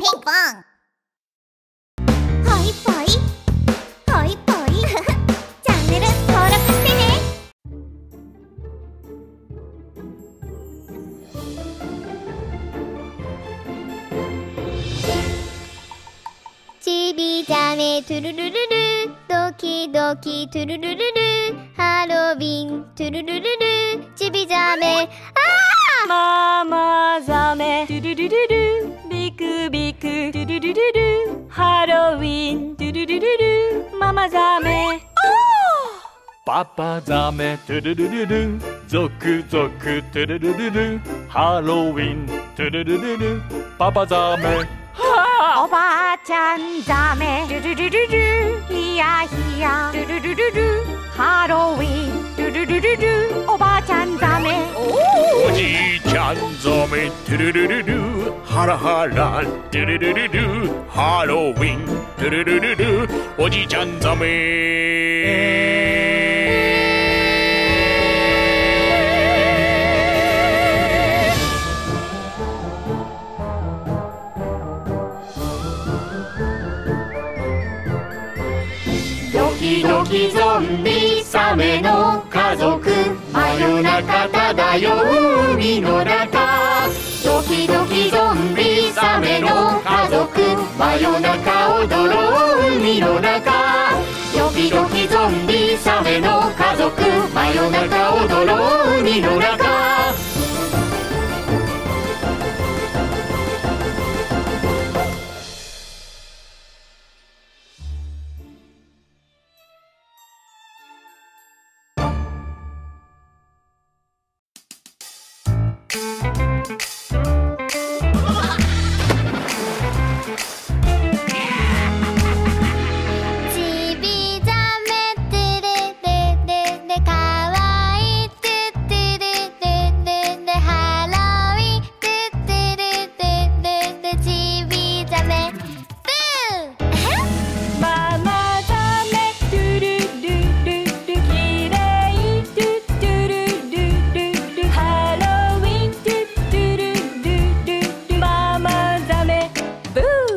ピンポン。ぽいぽいぽいぽいチャンネル登録してね。ちびざめトゥルルルル、ドキドキトゥルルルル、ハロウィントゥルルルル、ちびざめママザメトゥルルルル、ビクビクトゥルルルル、ハロウィントゥルルルル、ママザメパパザメトゥルルルル、ゾクゾクトゥルルルル、ハロウィントゥルルルル、パパザメおばあちゃんザメトゥルルルル、ヒヤヒヤトゥルルルル、ハロウィントゥルルルル、おばあちゃんザメおじいハラハラトゥルルルル、ハロウィントゥルルルル、おじいちゃんザメ。ドキドキゾンビサメの家族、真夜中漂う海の中、ドキドキゾンビサメの家族、真夜中踊ろう海の中、ドキドキゾンビサメの家族、真夜中踊ろう海の中。ゾ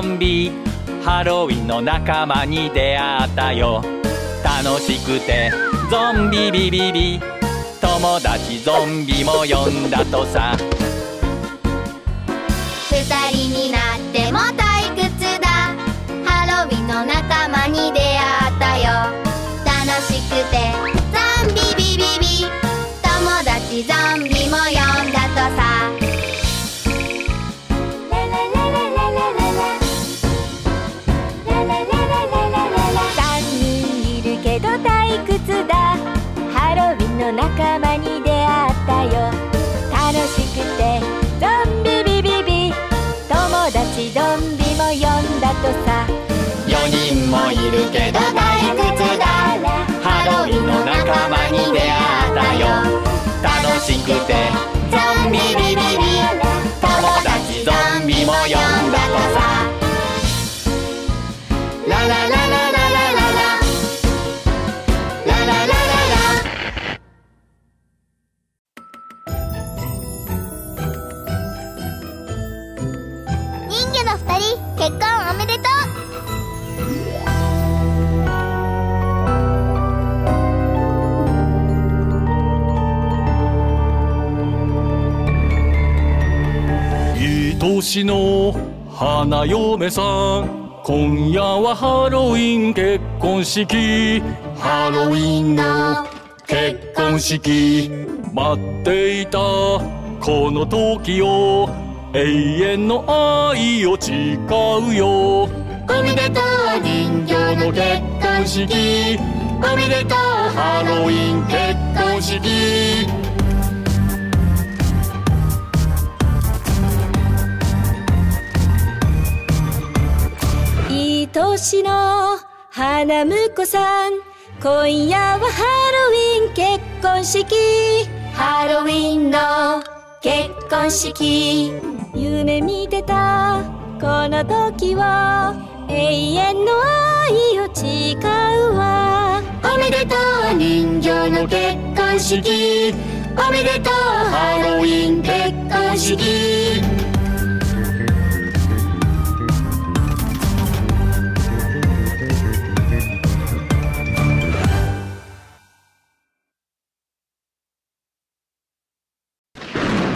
ンビハロウィンの仲間に出会ったよ。楽しくてゾンビビビビ、友達ゾンビも呼んだとさ。二人になっても退屈だ、ハロウィンの仲間に出会ったよ。楽しくてゾンビビビビ、友達ゾンビも呼んだとさ。ハロウィンの仲間に出会ったよ。楽しくてゾンビビビビ、友達ゾンビも呼んだとさ。4人もいるけど退屈だ、ハロウィンの仲間に出会ったよ。楽しくてゾンビビビビ、友達ゾンビも呼んだとさ。ララララララララララララ、結婚おめでとう。いい年の花嫁さん、今夜はハロウィン結婚式、ハロウィンの結婚式。待っていたこの時を、永遠の愛を誓うよ。おめでとう人形の結婚式、おめでとうハロウィン結婚式。いい年の花婿さん、今夜はハロウィン結婚式、ハロウィンの結婚式。夢見てたこの時は、永遠の愛を誓うわ。おめでとう人形の結婚式、おめでとうハロウィン結婚式。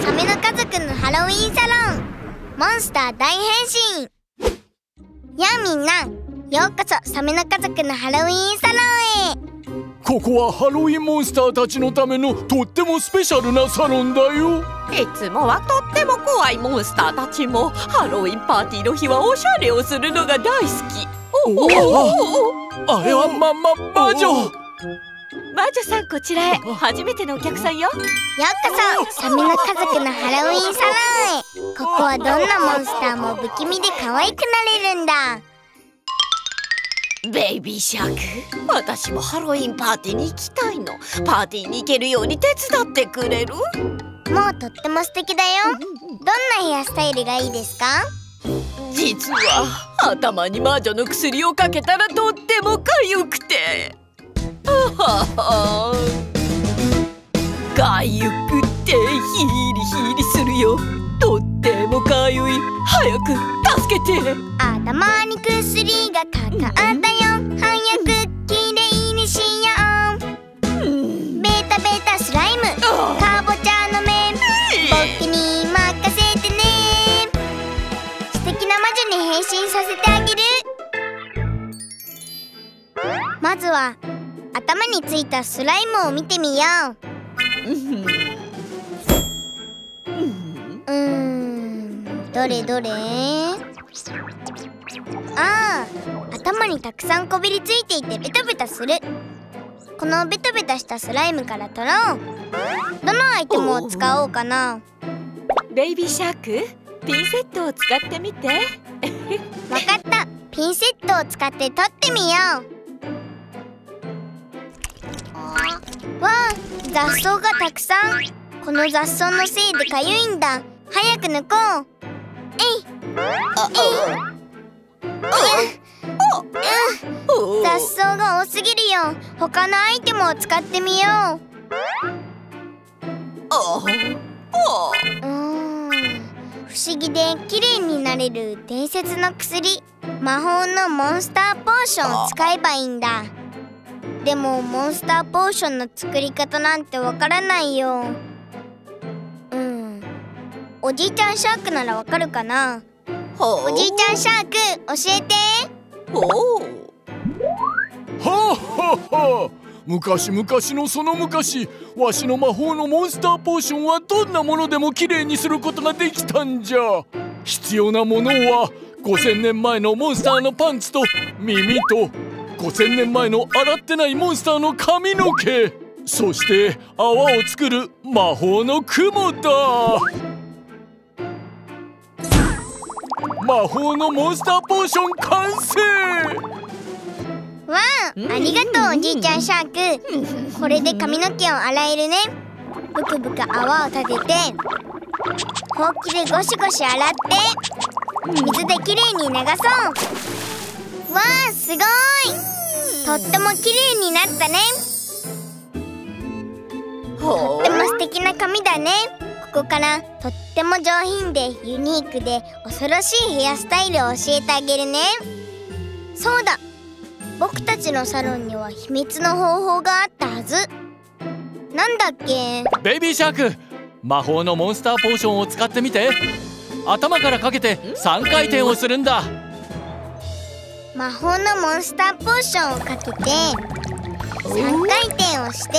サメの家族のハロウィンサロン、モンスター大変身。やあみんな、ようこそサメの家族のハロウィンサロンへ。ここはハロウィンモンスターたちのためのとってもスペシャルなサロンだよ。いつもはとっても怖いモンスターたちも、ハロウィンパーティーの日はおしゃれをするのが大好き。おお、あれは魔女。魔女さん、こちらへ。初めてのお客さんよ。ようこそサメの家族のハロウィンサロンへ。ここはどんなモンスターも不気味で可愛くなれるんだ。ベイビーシャーク、私もハロウィンパーティーに行きたいの。パーティーに行けるように手伝ってくれる？もうとっても素敵だよ。どんなヘアスタイルがいいですか？実は頭に魔女の薬をかけたらとってもかゆくて。かゆくてヒリヒリするよ。とってもかゆい。早く助けて。頭に薬がかかったよ。早くきれいにしよう。ベータベータスライム、かぼちゃの面、僕に任せてね。素敵な魔女に変身させてあげる。まずは頭についたスライムを見てみよう。どれどれ。ああ、頭にたくさんこびりついていてベタベタする。このベタベタしたスライムから取ろう。どのアイテムを使おうかな。ベイビーシャーク、ピンセットを使ってみて。わかった。ピンセットを使って取ってみよう。わあ、雑草がたくさん。この雑草のせいでかゆいんだ。早く抜こう。えいえい、雑草が多すぎるよ。他のアイテムを使ってみよう。不思議で綺麗になれる伝説の薬、魔法のモンスターポーションを使えばいいんだ。でもモンスターポーションの作り方なんてわからないよ。おじいちゃんシャークならわかるかな。ほう、おじいちゃんシャーク教えて。ほう、はあはあ、昔々のその昔、わしの魔法のモンスターポーションはどんなものでもきれいにすることができたんじゃ。必要なものは 5,000 年前のモンスターのパンツと耳と 5,000 年前の洗ってないモンスターの髪の毛、そして泡を作る魔法の雲だ。魔法のモンスターポーション完成。わあ、ありがとうおじいちゃんシャーク。これで髪の毛を洗えるね。ブクブク泡を立てて、ほうきでゴシゴシ洗って水できれいに流そう。わあ、すごい、とってもきれいになったね。とっても素敵な髪だね。ここからとっても上品でユニークで恐ろしいヘアスタイルを教えてあげるね。そうだ、僕たちのサロンには秘密の方法があったはず。なんだっけ？ベイビーシャーク、魔法のモンスターポーションを使ってみて。頭からかけて3回転をするんだ。魔法のモンスターポーションをかけて3回転をして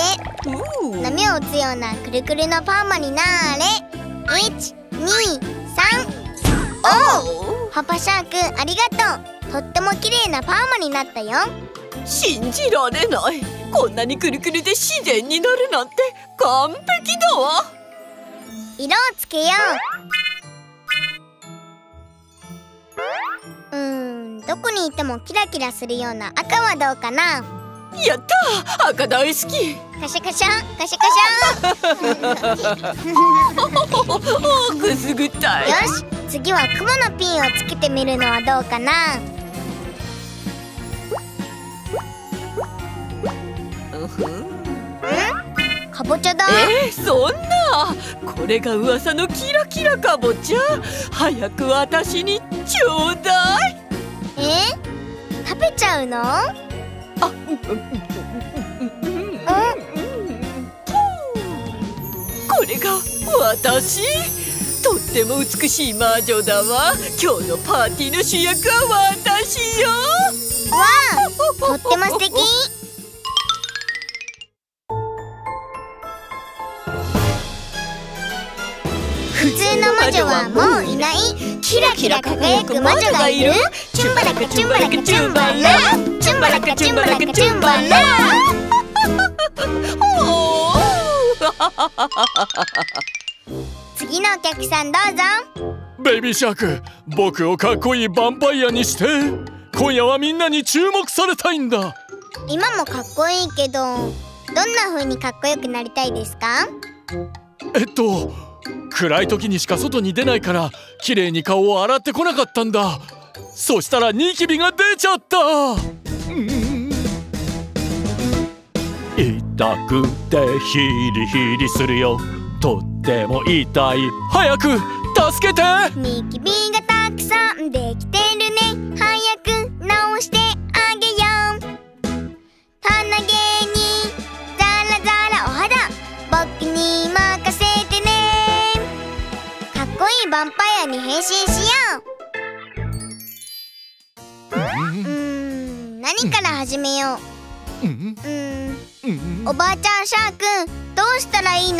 波を打つようなくるくるのパーマになーれ。1、2、3。おお、パパシャークありがとう。とっても綺麗なパーマになったよ。信じられない、こんなにくるくるで自然になるなんて完璧だわ。色をつけよう。どこにいてもキラキラするような赤はどうかな。やったー、赤大好き。カシャカシャンカシャカシャン。くすぐったい。よし、次は雲のピンをつけてみるのはどうかな。かぼちゃだ。そんな、これが噂のキラキラかぼちゃ。早く私にちょうだい。食べちゃうの？あ、これが私、とっても美しい魔女だわ。今日のパーティーの主役は私よ。わあ、とっても素敵。普通の魔女はもういない、キラキラ輝く魔女がいる。チュンバラカチュンバラカチュンバラ、チュンバラカチュンバラカチュンバラ。次のお客さんどうぞ。ベイビーシャーク、僕をかっこいいヴァンパイアにして。今夜はみんなに注目されたいんだ。今もかっこいいけど、どんな風にかっこよくなりたいですか？暗い時にしか外に出ないから、綺麗に顔を洗ってこなかったんだ。そしたらニキビが出ちゃった。痛くてヒリヒリするよ、とっても痛い。早く助けて。ニキビがたくさんできてるね。早く直してあげよう。鼻毛にザラザラお肌、僕に任せてね。かっこいいヴァンパイアに変身しよう。何から始めよう。おばあちゃんシャーくん、どうしたらいいの？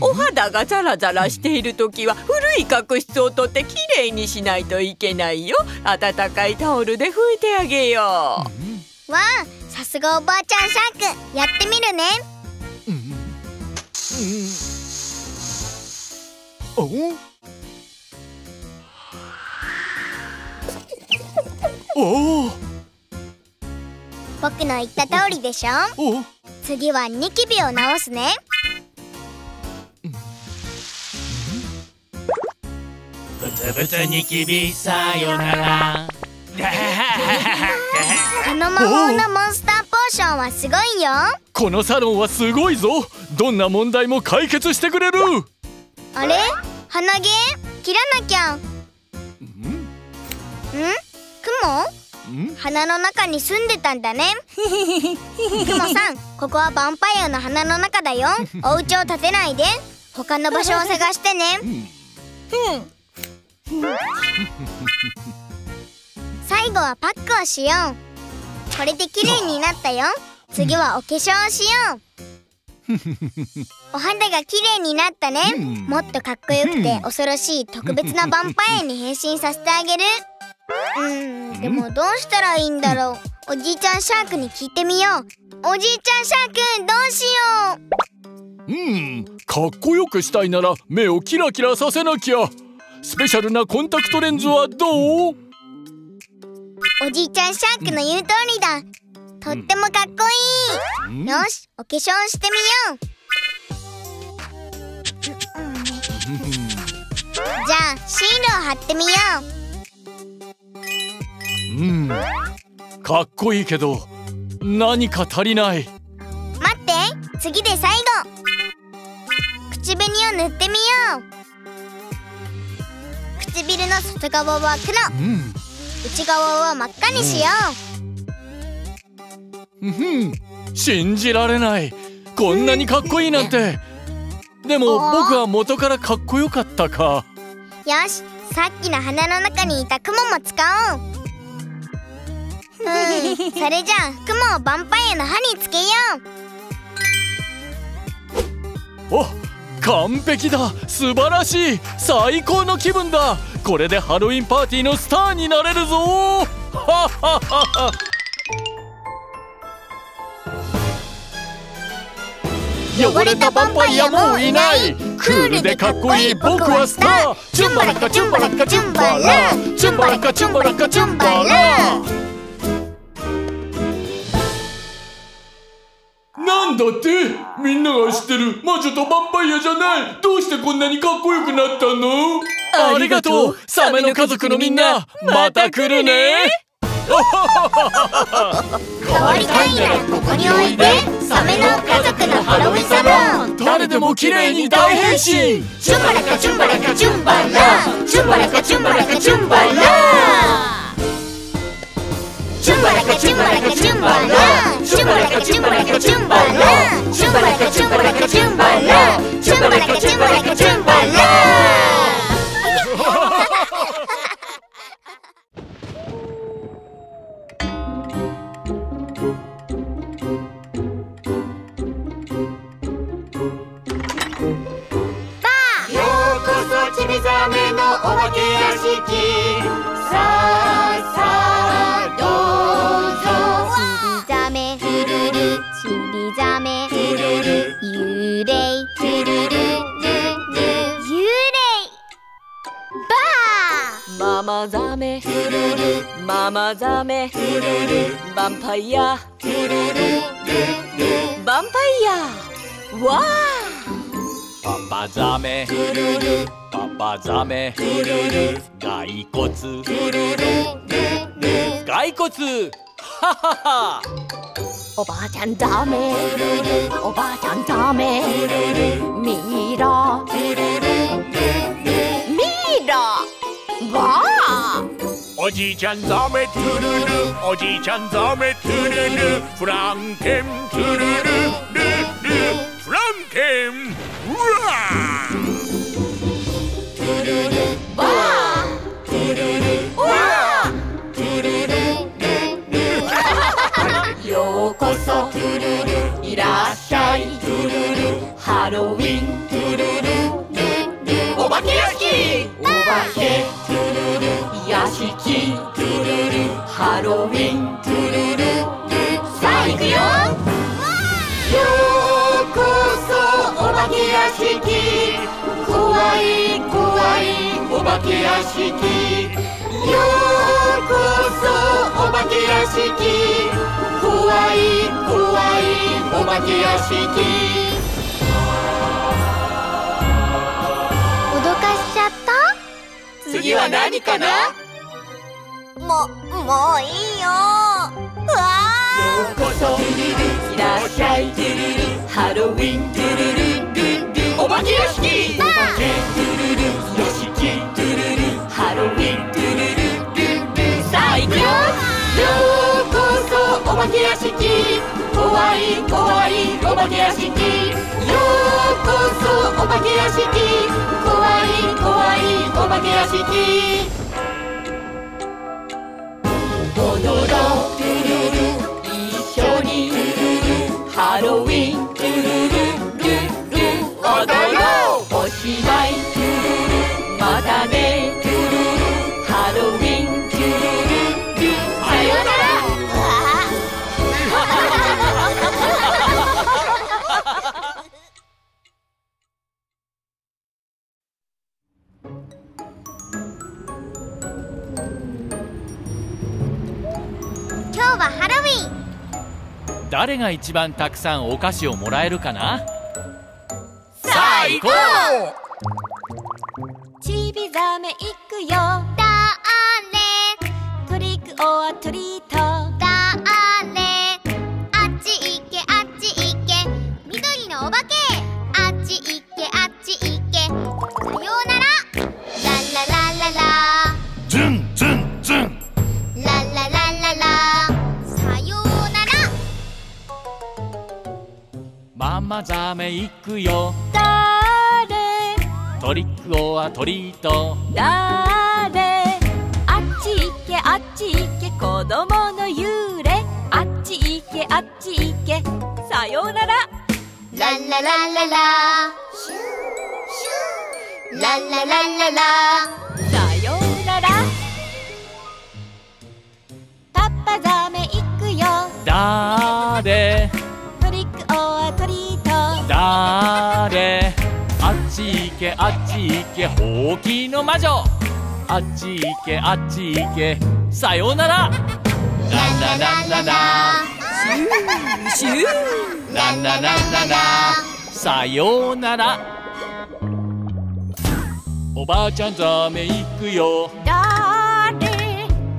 お肌がザラザラしているときは、古い角質を取ってきれいにしないといけないよ。温かいタオルで拭いてあげよう。わあ、さすがおばあちゃんシャーくん、やってみるね。おお、僕の言った通りでしょ。次はニキビを直すね。ブツブツニキビさよなら。この魔法のモンスターポーションはすごいよ。このサロンはすごいぞ。どんな問題も解決してくれる。あれ、鼻毛切らなきゃ。雲？花の中に住んでたんだね。クモさん、ここはヴァンパイアの花の中だよ。お家を建てないで、他の場所を探してね。最後はパックをしよう。これで綺麗になったよ。次はお化粧をしよう。お肌が綺麗になったね。もっとかっこよくて恐ろしい特別なヴァンパイアに変身させてあげる。でもどうしたらいいんだろう。おじいちゃんシャークに聞いてみよう。おじいちゃんシャーク、どうしよう。かっこよくしたいなら目をキラキラさせなきゃ。スペシャルなコンタクトレンズはどう？おじいちゃんシャークの言う通りだ。とってもかっこいい。よし、お化粧してみよう。じゃあシールを貼ってみよう。かっこいいけど何か足りない。待って、次で最後。口紅を塗ってみよう。唇の外側は黒、内側は真っ赤にしよう。信じられない。こんなにかっこいいなんて。でも僕は元からかっこよかったか。よし、さっきの花の中にいたクモも使おう。それじゃあクモをヴァンパイアの歯につけよう。お、完璧だ。素晴らしい。最高の気分だ。これでハロウィンパーティーのスターになれるぞ。はははは。汚れたヴァンパイアもういない。クールでかっこいい僕はスター。チュンバラッカチュンバラッカチュンバラー、チュンバラッカチュンバラッカチュンバラー。なんだって、みんなが知ってる魔女とヴァンパイアじゃない。どうしてこんなにかっこよくなったの？ありがとう、サメの家族のみんな。また来るね。変わりたいならここにおいで。サメの家族のハロウィンサロン。誰でも綺麗に大変身。チュンバラカチュンバラカチュンバラー、チュンバラカチュンバラカチュンバラー、チュンバラカチュンバラカチュンバラー、チュンバラカチュンバラカチュンバラー、チュンバラカチュンバラカチュンバラー、チュンバラカチュンバラカチュンバラー。ママザメ、ヴァンパイア、ヴァンパイア、わー。パパザメ、パパザメ、骸骨、骸骨、ははは。おばあちゃんザメ、おばあちゃんザメ、ミイラ、ミイラ、わー。おじいちゃんザメ、トゥルル、おじいちゃんザメ、トゥルル、フランケン、トゥルル、ルル、フランケン、うわー。トゥルル、わー。トゥルル、わー。トゥルル、ようこそ、トゥルル、いらっしゃい、トゥルル、ハロウィン、トゥルル、お化け屋敷、お化け、トゥルル、屋敷、トゥルル、ハロウィン、トゥルル、さあ行くよ。ようこそお化け屋敷、怖い怖いお化け屋敷。ようこそお化け屋敷、怖い怖いお化け屋敷。脅かしちゃった。次は何かな？もういいよ。うわあ。ようこそ、いらっしゃい、ハロウィン、お化け屋敷、お化け、屋敷、ハロウィン、さあ行くよ。怖い怖いお化け屋敷、ようこそお化け屋敷、怖い怖いお化け屋敷。踊ろうトゥルル一緒に、ハロウィントゥルルルルル、踊ろうお芝居トゥルル、またねトゥルル、ハロウィントゥルルル、さよなら。誰が一番たくさんお菓子をもらえるかな。さあ行こう。ちびざめ行くよ。だーれ。トリックオアトリート。だーれ。あっち行けあっち行け。緑のお化け。あっち行けあっち行け。さようなら。ラララララ。ズンズンズン。ラララララ。ママザメ行くよ。だーれ。トリックオアトリート。だーれ。あっち行けあっち行け、子供の幽霊。あっち行けあっち行け、さようなら。ラララララ。シューシュー。ラララララ。さようなら。パパザメ行くよ。だーれ。だーれ。あっち行けあっち行け、ほうきの魔女。あっち行けあっち行け、さようなら。ラララララ。シューシュー。ラララララ。さようなら。おばあちゃんザメ行くよ。だーれ。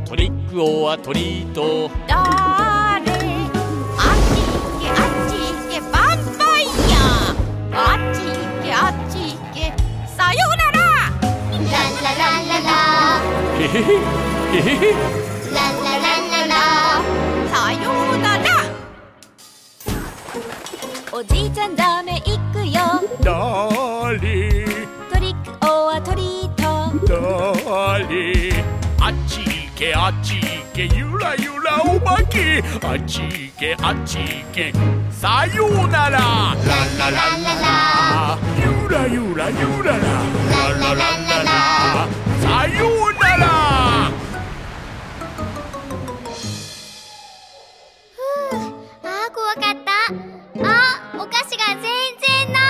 トリックオアトリート。だーれ。あっち行けあっち行け、さようなら。ラララララ。へへへへへ。ラララララ。さようなら。おじいちゃんダメ行くよ。だれ。トリックオアトリート。だれ。あっち行けあっち行け、ゆらゆらお化け。あっち行けあっち行け、さようなら。ラララララ。ゆらゆらゆらら。ラララララ。さようなら。ふう、あー怖かった。あ、お菓子が全然ない。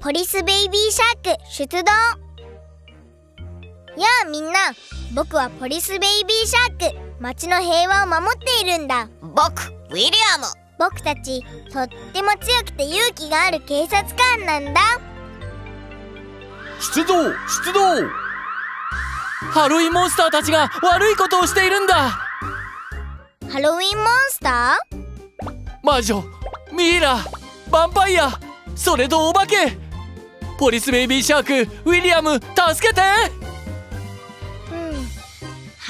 ポリスベイビーシャーク出動。やあみんな、僕はポリスベイビーシャーク、町の平和を守っているんだ。僕、ウィリアム。僕たち、とっても強くて勇気がある警察官なんだ。出動出動。ハロウィンモンスターたちが悪いことをしているんだ。ハロウィンモンスター？魔女、ミイラ、ヴァンパイア、それとお化け。ポリスベイビーシャーク、ウィリアム、助けて。ハ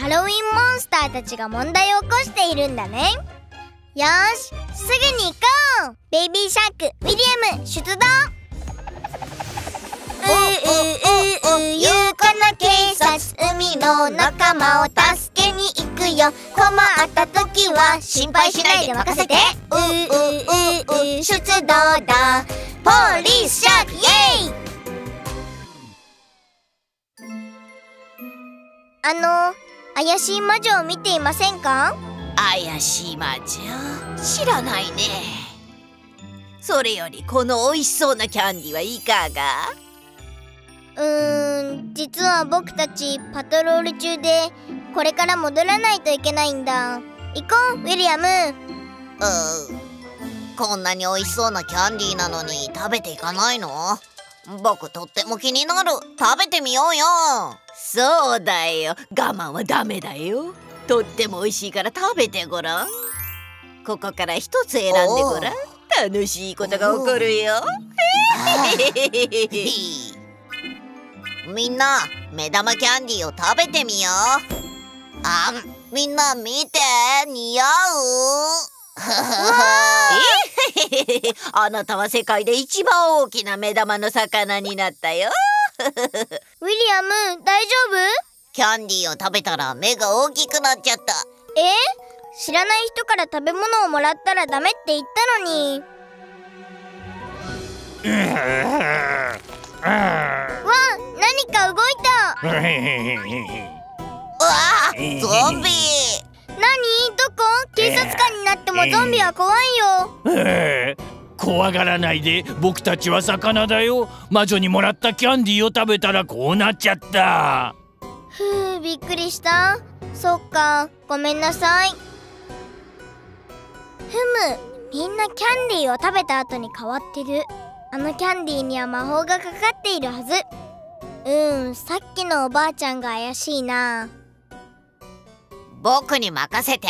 ロウィンモンスターたちが問題を起こしているんだね。よーし、すぐに行こう。ベイビーシャーク、ウィリアム、出動。勇敢な警察、海の仲間を助けに行くよ。困った時は心配しないで任せて。出動だ。ポリスシャーク、イエイ。怪しい魔女を見ていませんか？怪しい魔女、知らないね。それよりこの美味しそうなキャンディーはいかが？実は僕たちパトロール中でこれから戻らないといけないんだ。行こう、ウィリアム。こんなに美味しそうなキャンディーなのに食べていかないの？僕とっても気になる。食べてみようよ。そうだよ、我慢はダメだよ。とっても美味しいから食べてごらん。ここから一つ選んでごらん。楽しいことが起こるよ。みんな、目玉キャンディーを食べてみよう。みんな見て、似合う。あなたは世界で一番大きな目玉の魚になったよ。ウィリアム、大丈夫？キャンディーを食べたら目が大きくなっちゃった。知らない人から食べ物をもらったらダメって言ったのに。わ、何か動いた。うわ、ゾンビ。何？どこ？警察官になってもゾンビは怖いよ。怖がらないで、僕たちは魚だよ。魔女にもらったキャンディーを食べたらこうなっちゃった。ふう、びっくりした。そっか、ごめんなさい。ふむ、みんなキャンディーを食べた後に変わってる。あのキャンディーには魔法がかかっているはず。さっきのおばあちゃんが怪しいな。僕に任せて。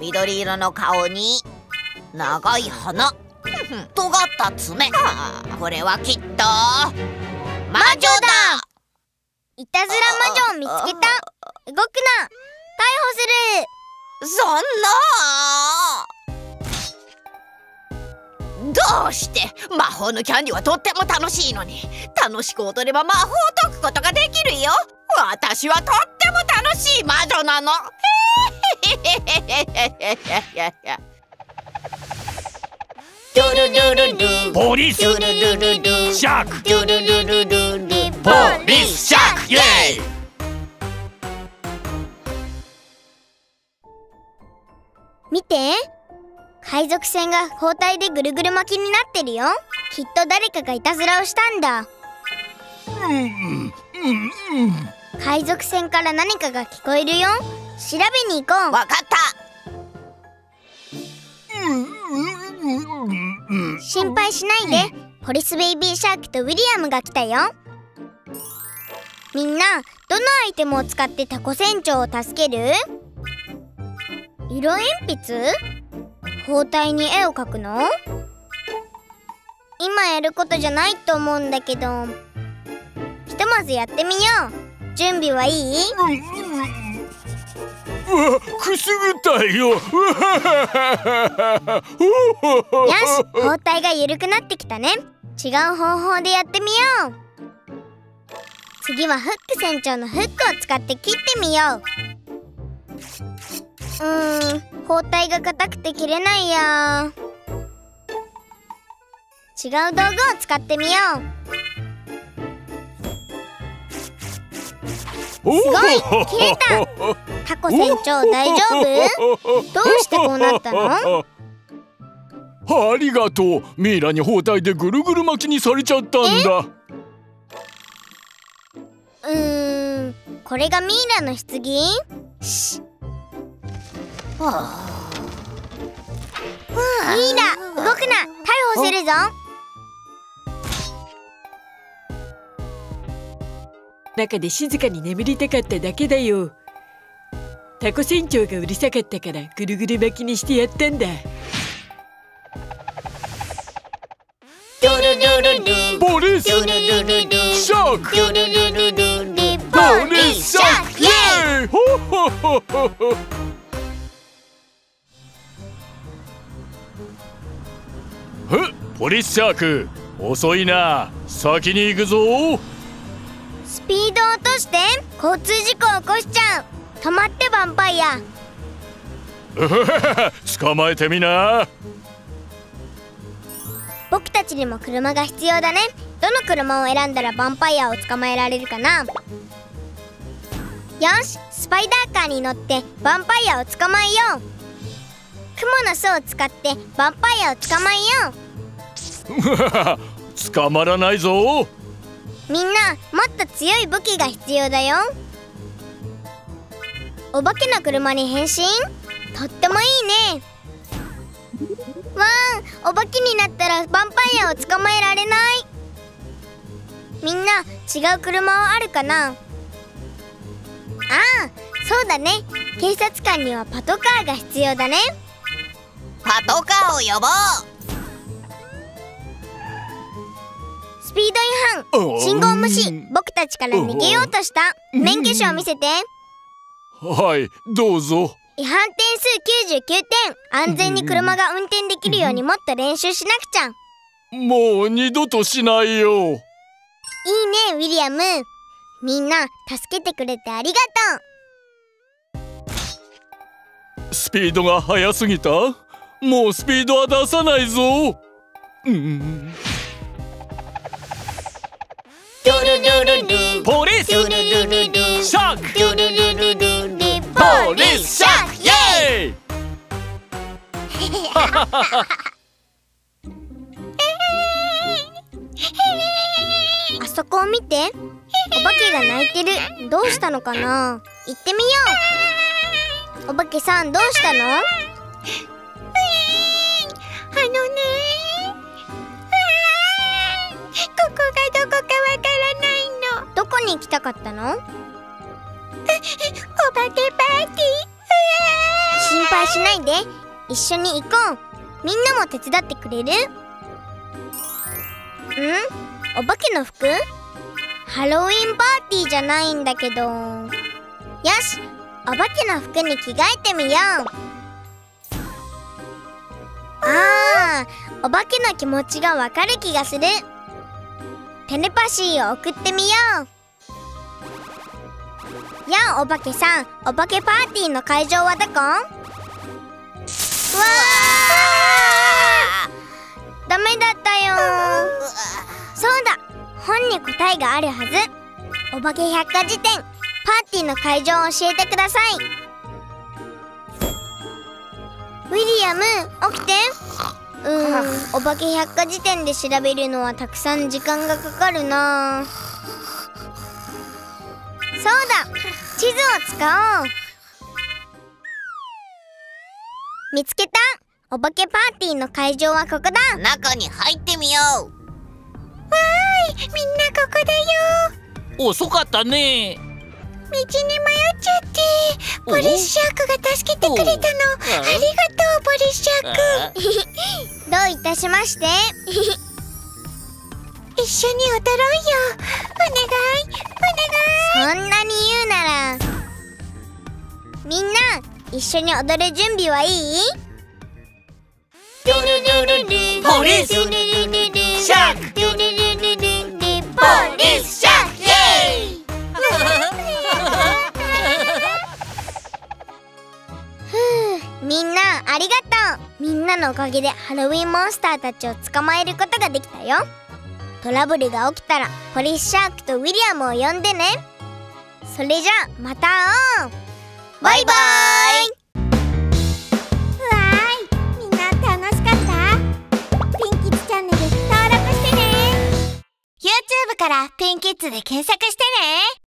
緑色の顔に長い鼻、尖った爪。これはきっと魔女だ。いたずら魔女を見つけた。動くな、逮捕する。そんな。どうして？魔法のキャンディはとっても楽しいのに。楽しく踊れば魔法を解くことができるよ。私はとっても楽しい魔女なの。ドゥルルルルル、ポリスシャーク。ドゥルルルルル、ポリスシャーク。イエイ。見て、海賊船が包帯でぐるぐる巻きになってるよ。きっと誰かがいたずらをしたんだ。海賊船から何かが聞こえるよ。調べに行こう。わかった。心配しないで。ポリスベイビーシャークとウィリアムが来たよ。みんな、どのアイテムを使ってタコ船長を助ける？色鉛筆？包帯に絵を描くの？今やることじゃないと思うんだけど、ひとまずやってみよう。準備はいい？うわ、くすぐったいよ。よし、包帯が緩くなってきたね。違う方法でやってみよう。次はフック船長のフックを使って切ってみよう。包帯が硬くて切れないや。違う道具を使ってみよう。すごい、切れた。タコ船長、大丈夫？どうしてこうなったの？ありがとう。ミイラに包帯でぐるぐる巻きにされちゃったんだ。これがミイラの棺？ミイラ、動くな。逮捕するぞ。中で静かに眠りたかっただけだよ。タコ船長がうるさかったからぐるぐる巻きにしてやったんだ。ポリスシャーク。ポリスシャーク、イエーイ。ポリスシャーク、遅いな。先に行くぞ。スピードを落として交通事故を起こしちゃう。止まって、ヴァンパイア。捕まえてみな。僕たちにも車が必要だね。どの車を選んだらヴァンパイアを捕まえられるかな。よし、スパイダーカーに乗ってヴァンパイアを捕まえよう。クモの巣を使ってヴァンパイアを捕まえよう。捕まらないぞ。みんなもっと強い武器が必要だよ。お化けの車に変身、とってもいいね。わーん、お化けになったらヴァンパイアを捕まえられない。みんな違う車はあるかな。ああ、そうだね、警察官にはパトカーが必要だね。パトカーを呼ぼう。スピード違反、信号無視、僕たちから逃げようとした。免許証を見せて。はい、どうぞ。違反点数99点。安全に車が運転できるようにもっと練習しなくちゃ。もう二度としないよ。いいね、ウィリアム。みんな助けてくれてありがとう。スピードが速すぎた。もうスピードは出さないぞ。ポリスシャーク、ポリスシャーク、イエーイ。あそこを見て、お化けが泣いてる。どうしたのかな。行ってみよう。お化けさん、どうしたの。あのね、ここがどこかわからないの。どこに行きたかったの。お化けパーティー。心配しないで、一緒に行こう。みんなも手伝ってくれる。うん、お化けの服。ハロウィンパーティーじゃないんだけど。よし、お化けの服に着替えてみよう。あー、お化けの気持ちがわかる気がする。テレパシーを送ってみよう。やあ、お化けさん、お化けパーティーの会場はどこ。わー、ダメだったよ。そうだ、本に答えがあるはず。お化け百科事典、パーティーの会場を教えてください。ウィリアム、起きて。お化け百科事典で調べるのはたくさん時間がかかるな。そうだ、地図を使おう。見つけた。お化けパーティーの会場はここだ。中に入ってみよう。わーい、みんなここだよ。遅かったね。道に迷っちゃって、ポリスシャークが助けてくれたの。ありがとう、ポリスシャーク。どういたしまして。一緒に踊ろうよ。お願い、お願い。そんなに言うなら。みんな一緒に踊る準備はいい？ポリスシャーク、ポリスシャーク、イエーイ。みんなありがとう。みんなのおかげでハロウィンモンスターたちを捕まえることができたよ。トラブルが起きたらポリスシャークとウィリアムを呼んでね。それじゃあまた会おう。バイバイ。YouTube からピンキッズで検索してね。